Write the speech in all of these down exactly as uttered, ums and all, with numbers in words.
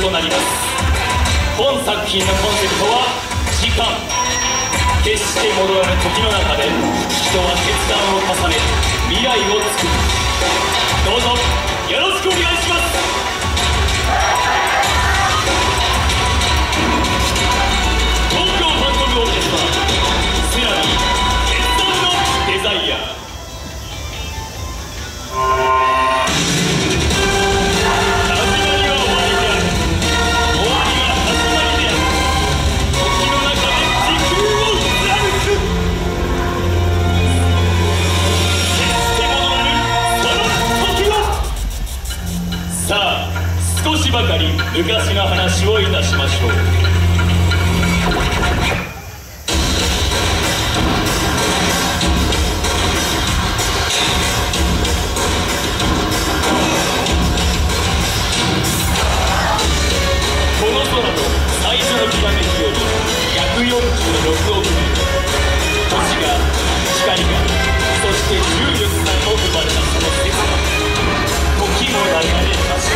となります。本作品のコンセプトは時間、決して戻らぬ時の中で人は決断を重ね未来を作る。どうぞよろしくお願いします。少しばかり昔の話をいたしましょう。この空の最初のきらめきよりひゃくよんじゅうろくおくねん、星が光がそして重力がと生まれたその世界、時も流れます。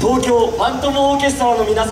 東京ファントムオーケストラの皆さん